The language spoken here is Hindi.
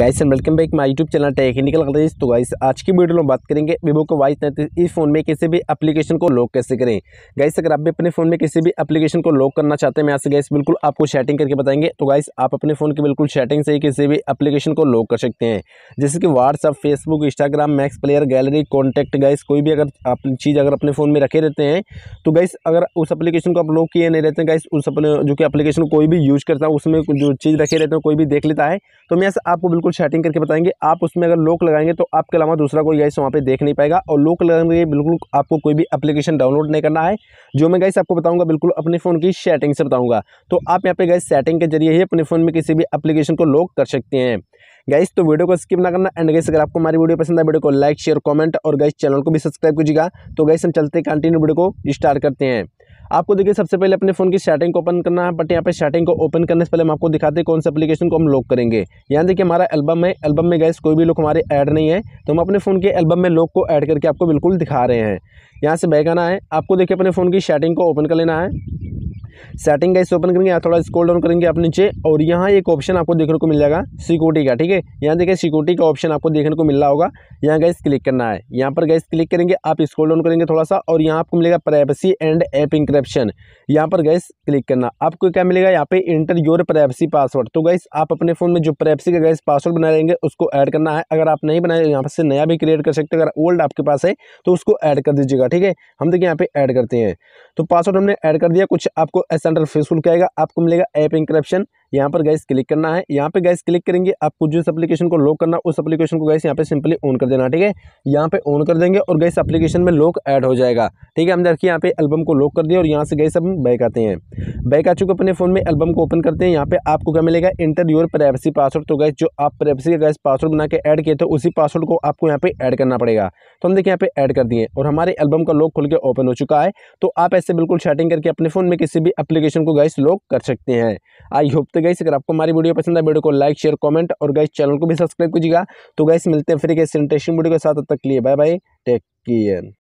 Guys and welcome back my YouTube channel technical Akhilesh. तो गाइस आज की वीडियो में बात करेंगे वीवो के Y33e फ़ोन में किसी भी एप्लीकेशन को लॉक कैसे करें। गाइस अगर आप भी अपने फ़ोन में किसी भी एप्लीकेशन को लॉक करना चाहते हैं, मैं यहाँ से गाइस बिल्कुल आपको सेटिंग करके बताएंगे। तो गाइस आप अपने फ़ोन की बिल्कुल सेटिंग से ही किसी भी एप्लीकेशन को लॉक कर सकते हैं, जैसे कि WhatsApp, Facebook, Instagram, max player, gallery, contact. Guys कोई भी अगर आप चीज़ अगर अपने फ़ोन में रखे रहते हैं तो गाइस अगर उस एप्लीकेशन को आप लॉक किए नहीं रहते हैं, गाइस उस अपने जो कि एप्लीकेशन कोई भी यूज़ करता है उसमें जो चीज़ रखे रहते हैं कोई भी देख लेता है। तो मैं यहाँ से आपको बिल्कुल सेटिंग करके बताएंगे। आप उसमें अगर लॉक लगाएंगे तो आपके अलावा दूसरा कोई गाइस वहाँ पे देख नहीं पाएगा। और लॉक लगाने के बिल्कुल आपको कोई भी एप्लीकेशन डाउनलोड नहीं करना है, जो मैं गाइस आपको बताऊंगा बिल्कुल अपने फ़ोन की सेटिंग से बताऊंगा। तो आप यहाँ पे गाइस सेटिंग के जरिए ही अपने फ़ोन में किसी भी एप्लीकेशन को लॉक कर सकते हैं। गाइस तो वीडियो को स्किप ना करना। एंड गाइस अगर आपको हमारी वीडियो पसंद है, वीडियो को लाइक, शेयर, कमेंट और गाइस चैनल को भी सब्सक्राइब कीजिएगा। तो गाइस हम चलते कंटिन्यू वीडियो को स्टार्ट करते हैं। आपको देखिए सबसे पहले अपने फ़ोन की सेटिंग को ओपन करना है, बट यहाँ पे सेटिंग को ओपन करने से पहले हम आपको दिखाते हैं कौन से एप्लीकेशन को हम लॉक करेंगे। यहाँ देखिए हमारा एल्बम है, एल्बम में गाइस कोई भी लॉक हमारे ऐड नहीं है, तो हम अपने फ़ोन के एल्बम में लॉक को ऐड करके आपको बिल्कुल दिखा रहे हैं। यहाँ से बैक आना है, आपको देखिए अपने फ़ोन की सेटिंग को ओपन कर लेना है। सेटिंग गाइस ओपन करेंगे, यहाँ थोड़ा स्क्रॉल डाउन करेंगे आप नीचे, और यहाँ एक ऑप्शन आपको देखने को मिल जाएगा सिक्योरिटी का। ठीक है, यहाँ देखिए सिक्योरिटी का ऑप्शन आपको देखने को मिल रहा होगा, यहाँ गाइस क्लिक करना है। यहाँ पर गाइस क्लिक करेंगे, आप स्क्रॉल डाउन करेंगे थोड़ा सा, और यहाँ आपको मिलेगा प्राइवेसी एंड ऐप इंक्रिप्शन। यहाँ पर गाइस क्लिक करना, आपको क्या मिलेगा यहाँ पे एंटर योर प्राइवेसी पासवर्ड। तो गाइस आप अपने फ़ोन में जो प्राइवेसी का गाइस पासवर्ड बनाए रहेंगे उसको ऐड करना है। अगर आप नहीं बनाए यहाँ से नया भी क्रिएट कर सकते हैं, अगर ओल्ड आपके पास है तो उसको ऐड कर दीजिएगा। ठीक है, हम देखिए यहाँ पे ऐड करते हैं, तो पासवर्ड हमने ऐड कर दिया। कुछ आपको सेंटर फेसबुक आएगा, आपको मिलेगा ऐप इंक्रिप्शन। यहाँ पर गाइस क्लिक करना है, यहाँ पे गाइस क्लिक करेंगे, आपको जिस एप्लीकेशन को लॉक करना उस एप्लीकेशन को गाइस यहाँ पे सिंपली ऑन कर देना। ठीक है, यहाँ पे ऑन कर देंगे और गाइस एप्लीकेशन में लॉक ऐड हो जाएगा। ठीक है, हम देखिए यहाँ पे एल्बम को लॉक कर दिया, और यहाँ से गाइस हम बैक आते हैं। बैक आ चुके अपने फ़ोन में एल्बम को ओपन करते हैं, यहाँ पे आपको क्या मिलेगा एंटर योर प्राइवेसी पासवर्ड। तो गाइस जो आप प्राइवेसी का गाइस पासवर्ड बना के ऐड किए थे उसी पासवर्ड को आपको यहाँ पे ऐड करना पड़ेगा। तो हम देखिए यहाँ पे ऐड कर दिए, और हमारे एल्बम का लॉक खुल के ओपन हो चुका है। तो आप ऐसे बिल्कुल सेटिंग करके अपने फ़ोन में किसी भी एप्लीकेशन को गाइस लॉक कर सकते हैं। आई होप गाइस अगर आपको हमारी वीडियो पसंद है, वीडियो को लाइक, शेयर, कमेंट और गाइस चैनल को भी सब्सक्राइब कीजिएगा। तो गाइस मिलते हैं फिर एक इंटरेस्टिंग वीडियो के साथ, तब तक के लिए बाय बाय, टेक केयर।